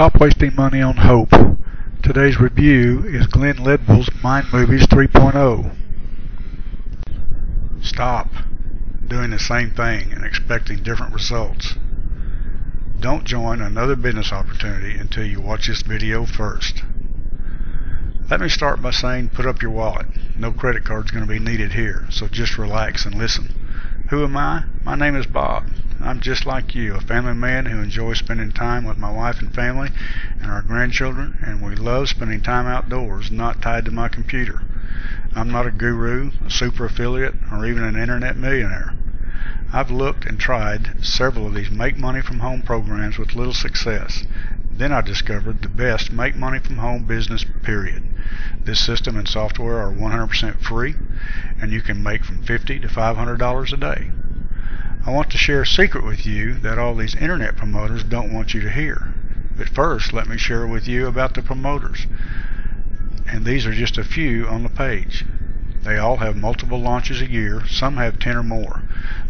Stop Wasting Money on Hope. Today's review is Glen Ledwell's Mind Movies 3.0. Stop doing the same thing and expecting different results. Don't join another business opportunity until you watch this video first. Let me start by saying put up your wallet. No credit card is going to be needed here, so just relax and listen. Who am I? My name is Bob. I'm just like you, a family man who enjoys spending time with my wife and family and our grandchildren, and we love spending time outdoors, not tied to my computer. I'm not a guru, a super affiliate, or even an internet millionaire. I've looked and tried several of these make money from home programs with little success. Then I discovered the best make money from home business, period. This system and software are 100% free, and you can make from $50 to $500 a day. I want to share a secret with you that all these internet promoters don't want you to hear. But first, let me share with you about the promoters. And these are just a few on the page. They all have multiple launches a year. Some have 10 or more.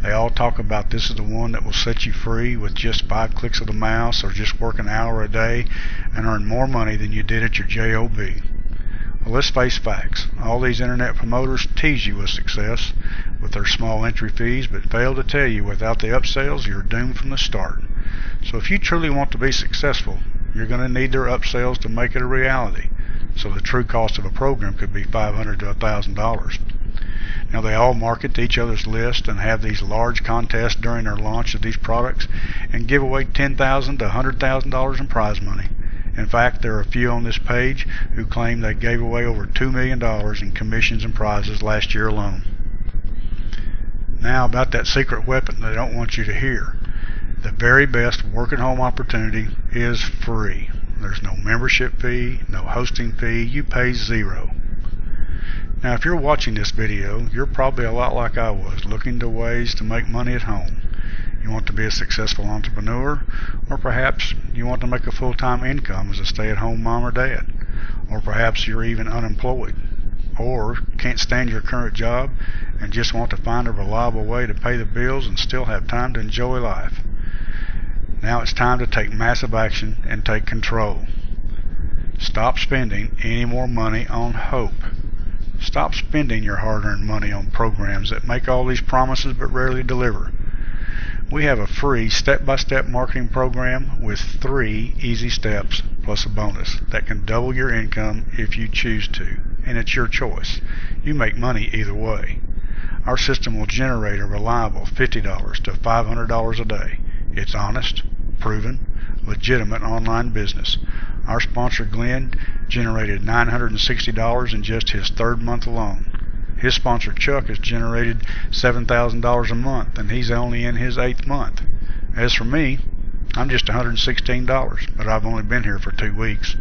They all talk about this is the one that will set you free with just 5 clicks of the mouse, or just work an hour a day and earn more money than you did at your job. Well, let's face facts. All these internet promoters tease you with success with their small entry fees, but fail to tell you without the upsells you're doomed from the start. So if you truly want to be successful, you're going to need their upsells to make it a reality. So the true cost of a program could be $500 to $1,000. Now, they all market to each other's list and have these large contests during their launch of these products and give away $10,000 to $100,000 in prize money. In fact, there are a few on this page who claim they gave away over $2 million in commissions and prizes last year alone. Now about that secret weapon they don't want you to hear. The very best work-at-home opportunity is free. There's no membership fee, no hosting fee, you pay zero. Now, if you're watching this video, you're probably a lot like I was, looking to ways to make money at home. You want to be a successful entrepreneur, or perhaps you want to make a full-time income as a stay-at-home mom or dad, or perhaps you're even unemployed, or can't stand your current job and just want to find a reliable way to pay the bills and still have time to enjoy life. Now it's time to take massive action and take control. Stop spending any more money on hope. Stop spending your hard-earned money on programs that make all these promises but rarely deliver. We have a free step-by-step marketing program with 3 easy steps plus a bonus that can double your income if you choose to, and it's your choice. You make money either way. Our system will generate a reliable $50 to $500 a day. It's honest, proven, legitimate online business. Our sponsor, Glenn, generated $960 in just his 3rd month alone. His sponsor, Chuck, has generated $7,000 a month, and he's only in his 8th month. As for me, I'm just $116, but I've only been here for 2 weeks.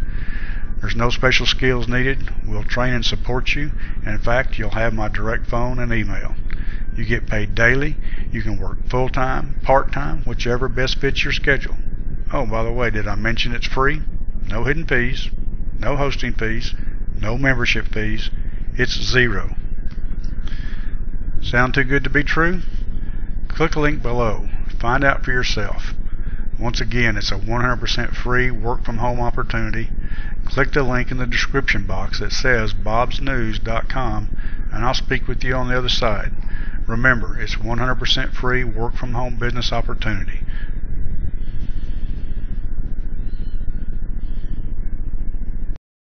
There's no special skills needed. We'll train and support you, and in fact, you'll have my direct phone and email. You get paid daily. You can work full-time, part-time, whichever best fits your schedule. Oh, by the way, did I mention it's free? No hidden fees, no hosting fees, no membership fees. It's zero. Sound too good to be true? Click the link below. Find out for yourself. Once again, it's a 100% free work-from-home opportunity. Click the link in the description box that says bobsnews.com, and I'll speak with you on the other side. Remember, it's 100% free work-from-home business opportunity.